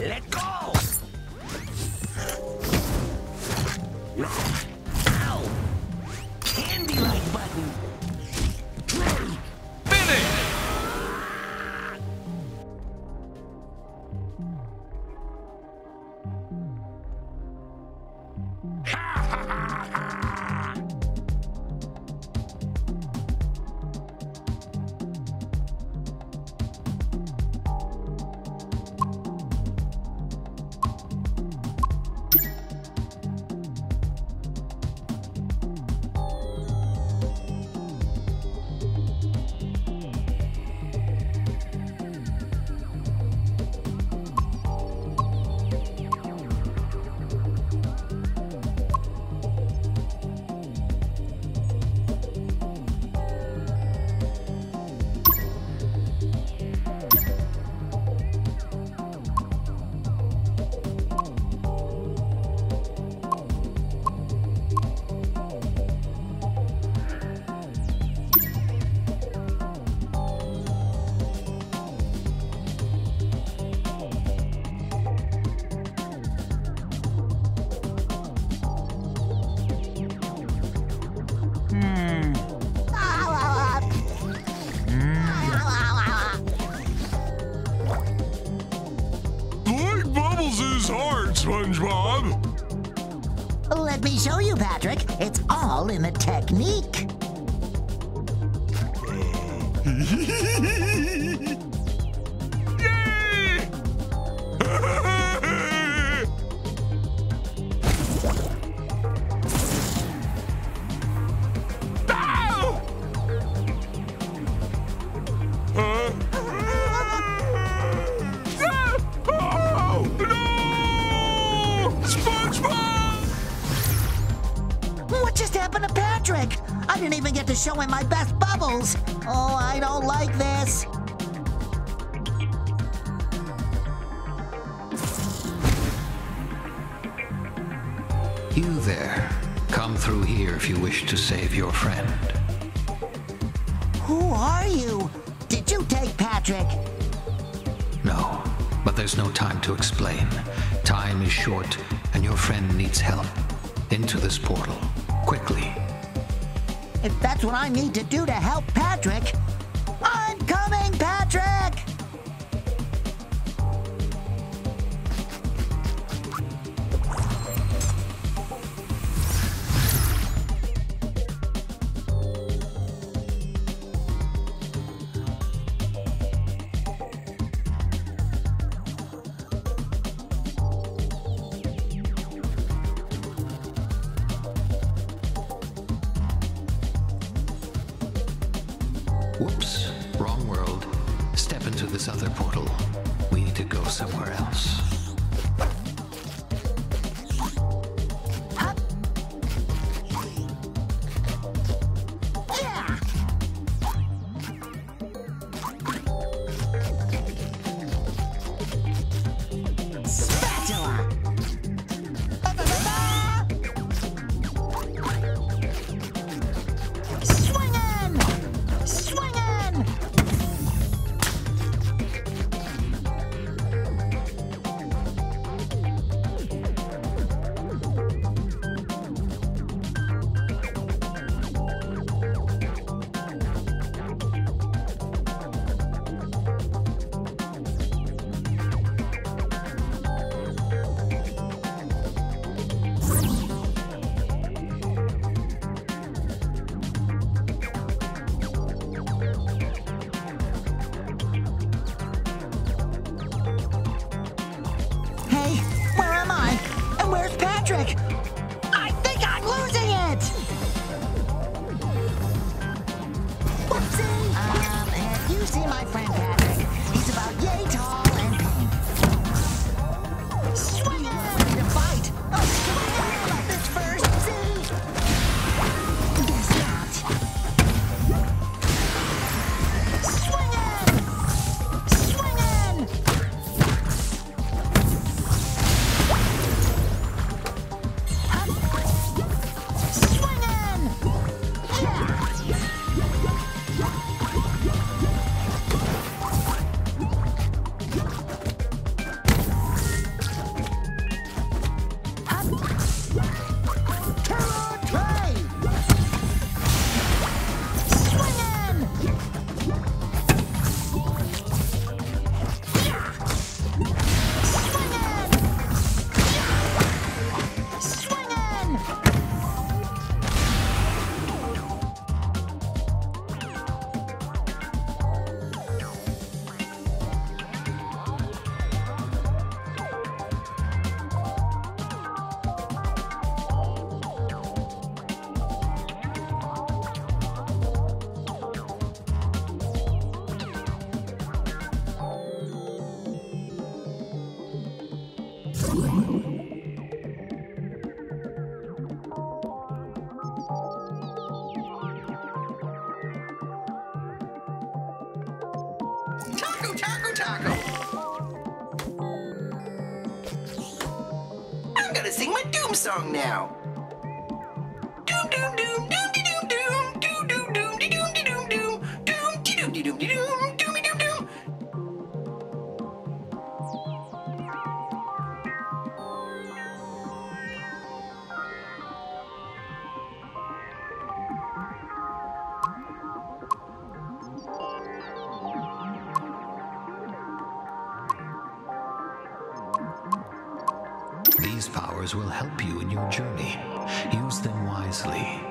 Let go! Ow! Candy light button! Finish! SpongeBob! Let me show you, Patrick. It's all in the technique. I didn't even get to show him my best bubbles! Oh, I don't like this! You there. Come through here if you wish to save your friend. Who are you? Did you take Patrick? No, but there's no time to explain. Time is short, and your friend needs help. Into this portal, quickly. If that's what I need to do to help Patrick, I'm coming, Patrick! Whoops, wrong world. Step into this other portal. We need to go somewhere else. I think I'm losing it! Whoopsie! Have you seen my friend Patrick? He's about yay tall and pink. Swing him! Ready to fight! Oh, swing him! Like this first, see? Guess not. Swing him! Swing him! Swingin'! Yeah! I'm gonna sing my doom song now. Doom doom doom doom de doom doom doom doom doom de doom de doom doom doom de doom de doom de doom doom de doom doom. These powers will help you in your journey. Use them wisely.